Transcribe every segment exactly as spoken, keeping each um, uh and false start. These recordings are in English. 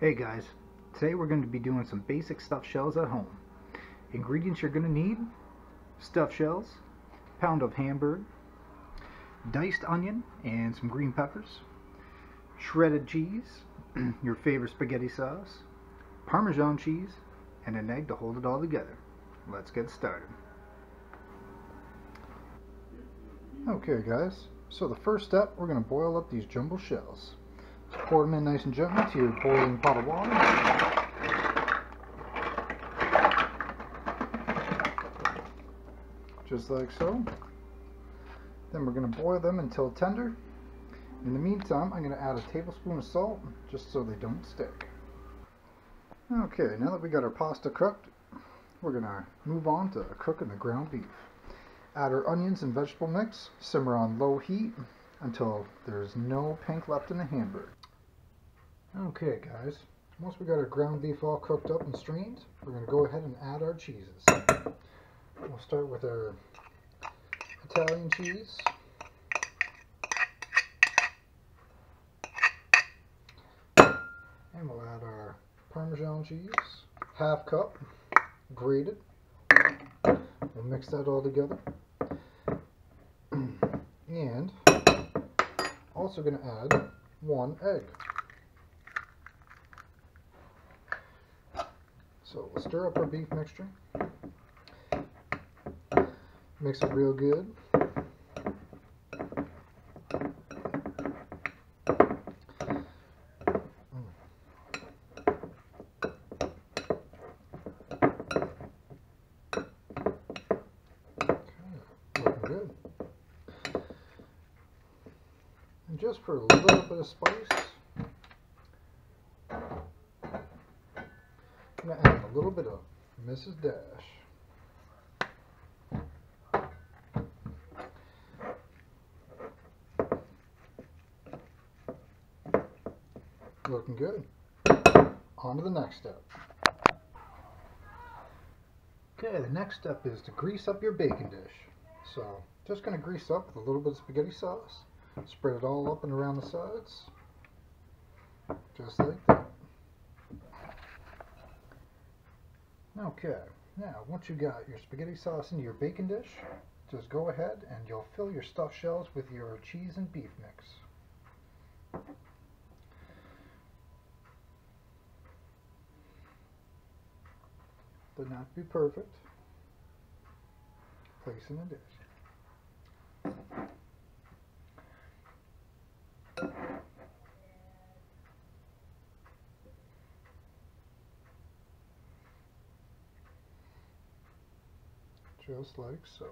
Hey guys, today we're going to be doing some basic stuffed shells at home. Ingredients you're going to need: stuffed shells, pound of hamburger, diced onion and some green peppers, shredded cheese, your favorite spaghetti sauce, Parmesan cheese, and an egg to hold it all together. Let's get started. Okay guys, so the first step, we're going to boil up these jumbo shells. Just pour them in nice and gently to your boiling pot of water. Just like so. Then we're going to boil them until tender. In the meantime, I'm going to add a tablespoon of salt just so they don't stick. Okay, now that we got our pasta cooked, we're going to move on to cooking the ground beef. Add our onions and vegetable mix, simmer on low heat until there's no pink left in the hamburger. Okay guys, once we got our ground beef all cooked up and strained, we're going to go ahead and add our cheeses. We'll start with our Italian cheese, and we'll add our Parmesan cheese, half cup, grated. We'll mix that all together, and also going to add one egg. So we'll stir up our beef mixture, mix it real good, just for a little bit of spice. I'm going to add a little bit of Missus Dash. Looking good. On to the next step. Okay, the next step is to grease up your baking dish. So, just going to grease up with a little bit of spaghetti sauce. Spread it all up and around the sides, just like that. Okay, now once you got your spaghetti sauce into your baking dish, just go ahead and you'll fill your stuffed shells with your cheese and beef mix. Doesn't have to be perfect. Place in the dish. Just like so.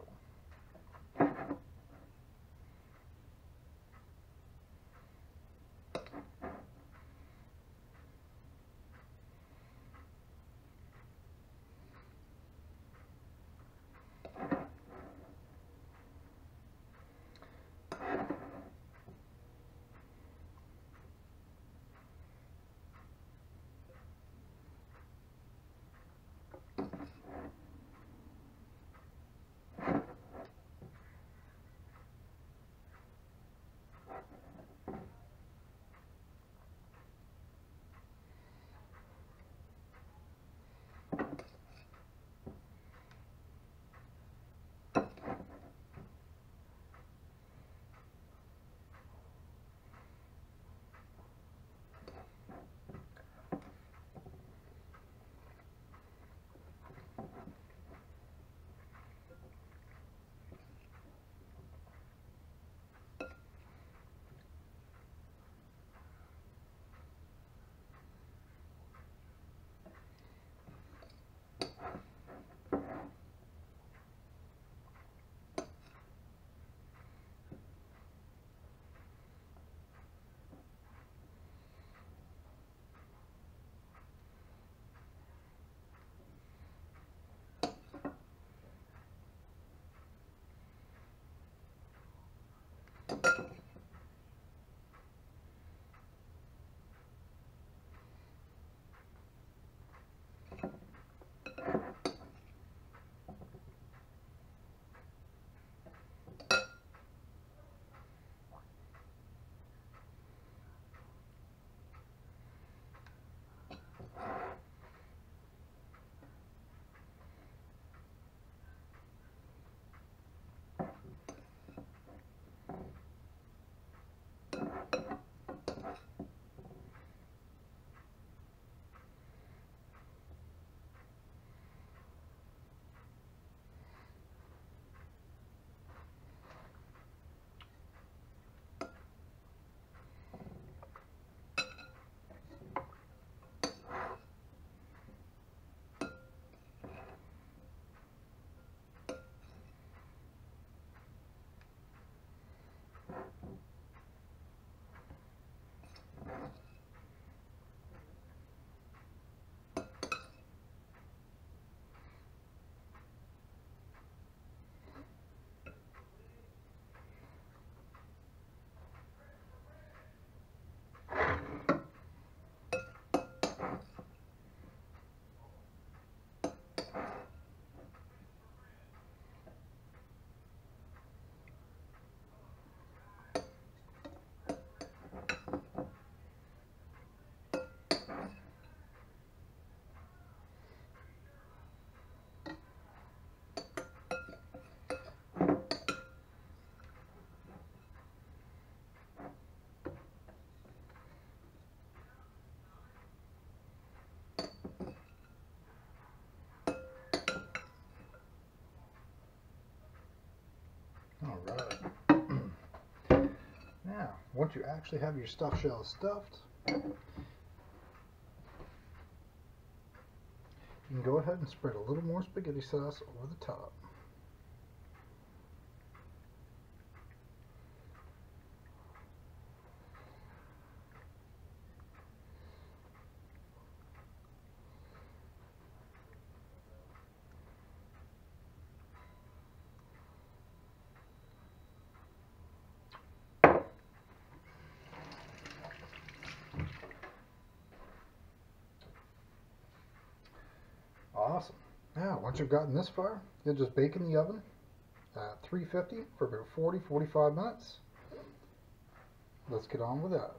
once you actually have your stuffed shell stuffed, you can go ahead and spread a little more spaghetti sauce over the top. Awesome. Now, once you've gotten this far, you'll just bake in the oven at three fifty for about forty to forty-five minutes. Let's get on with that.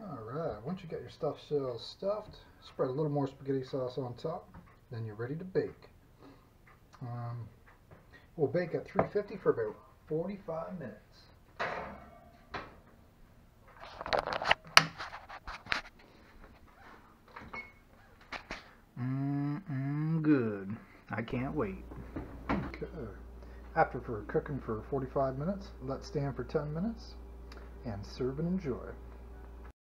Alright, once you get your stuffed shells stuffed, spread a little more spaghetti sauce on top, then you're ready to bake. Um, We'll bake at three fifty for about forty-five minutes. Mm-mm, good. I can't wait. Okay. After for cooking for forty-five minutes, let stand for ten minutes and serve and enjoy.